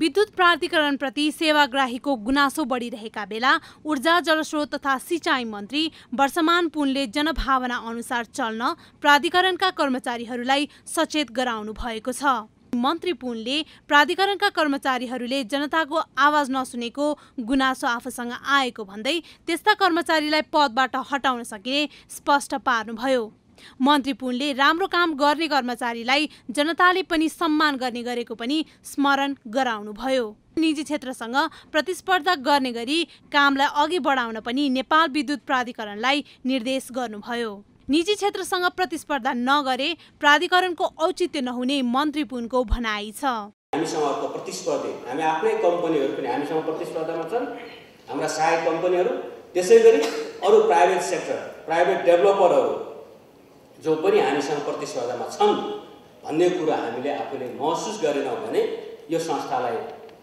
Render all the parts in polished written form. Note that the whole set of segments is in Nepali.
विद्युत प्राधिकरण प्रति सेवाग्राहीको गुनासो बढिरहेका बेला ऊर्जा जलस्रोत तथा सिंचाई मन्त्री वर्षमान पुनले जनभावना अनुसार चल्न प्राधिकरणका कर्मचारीहरूलाई सचेत गराउनु भएको छ। मन्त्री पुनले प्राधिकरणका कर्मचारीहरूले जनताको आवाज नसुनेको गुनासो आफूसँग आएको भन्दै त्यस्ता कर्मचारीलाई पदबाट हटाउन सकिने स्पष्ट पार्नुभयो। मन्त्री पुनले राम्रो काम गर्ने कर्मचारीलाई जनताले पनि सम्मान गर्ने गरेको पनि स्मरण गराउनुभयो। निजी क्षेत्रसँग प्रतिस्पर्धा गर्ने गरी कामलाई अघि बढाउन पनि नेपाल विद्युत प्राधिकरणलाई निर्देश गर्नुभयो। निजी क्षेत्रसँग प्रतिस्पर्धा नगरे प्राधिकरणको औचित्य नहुने मन्त्री पुनको भनाइ छ। हामीसँग प्रतिस्पर्धी हामी आफ्नै कम्पनीहरु पनि हामीसँग प्रतिस्पर्धामा छन्। हाम्रा सहायक कम्पनीहरु त्यसैगरी अरु प्राइभेट सेक्टर प्राइभेट डेभलपरहरु जो पनि हामीसँग प्रतिस्पर्धामा छन् भन्ने कुरा हामीले आफूले महसुस गरेनौं भने यो संस्थालाई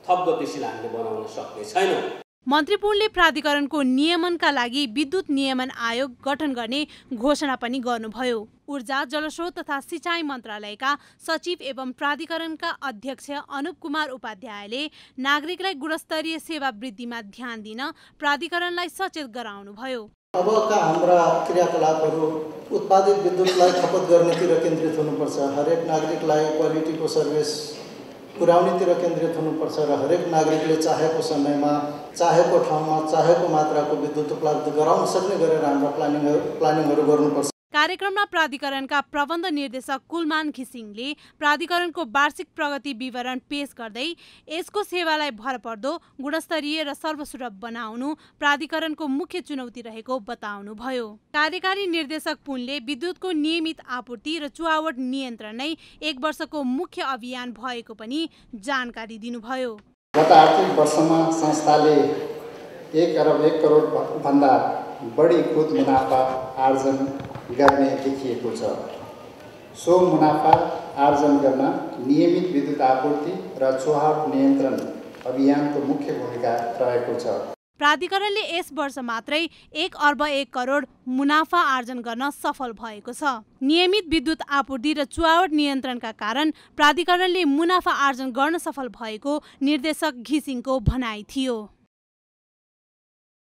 थप गतिशील हामीले बनाउन सक्ने छैनौं। मन्त्री पुनले प्राधिकरणको नियमनका लागि विद्युत नियमन आयोग गठन गर्ने घोषणा पनि गर्नुभयो। ऊर्जा जलस्रोत तथा सिंचाई मन्त्रालयका सचिव एवं प्राधिकरणका अध्यक्ष अनुप कुमार उपाध्यायले नागरिकलाई गुणस्तरीय सेवा वृद्धिमा ध्यान दिन प्राधिकरणलाई सचेत गराउनुभयो। अबका हाम्रा क्रियाकलापहरू उत्पादित विद्युतलाई खपत गर्नेतिर केन्द्रित हुनुपर्छ, हरेक नागरिकलाई क्वालिटीको सर्भिस पुर्याउनेतिर केन्द्रित हुनुपर्छ र हरेक नागरिकले चाहेको समयमा चाहेको ठाउँमा चाहेको मात्राको विद्युत उपलब्ध गराउन सक्ने गरेर हाम्रो प्लानिङहरू गर्नुपर्छ। कार्यक्रममा प्राधिकरणका प्रबन्ध निर्देशक कुलमान घिसिङले प्राधिकरणको वार्षिक प्रगति विवरण पेश गर्दै यसको सेवालाई भरपर्दो गुणस्तरीय र सर्वसुलभ बनाउनु प्राधिकरणको मुख्य चुनौती रहेको बताउनुभयो। कार्यकारी निर्देशक पुनले विद्युतको नियमित आपूर्ति र चुहावट नियन्त्रण नै एक वर्षको मुख्य अभियान भएको पनि जानकारी दिनुभयो। गत आर्थिक वर्षमा संस्थाले 1 अरब 1 करोड भन्दा बढी खुद मुनाफा आर्जन गर्ने देखिएको छ। सो मुनाफा आर्जन गर्न नियमित विद्युत आपूर्ति र चुहावट नियन्त्रण अभियानको मुख्य भूमिका रहेको छ। प्राधिकरणले यस वर्ष मात्रै 1 अर्ब 1 करोड मुनाफा आर्जन गर्न सफल भएको छ। नियमित विद्युत आपूर्ति र चुहावट नियन्त्रणका कारण प्राधिकरणले मुनाफा आर्जन गर्न सफल भएको निर्देशक घिसिङको भनाइ थियो।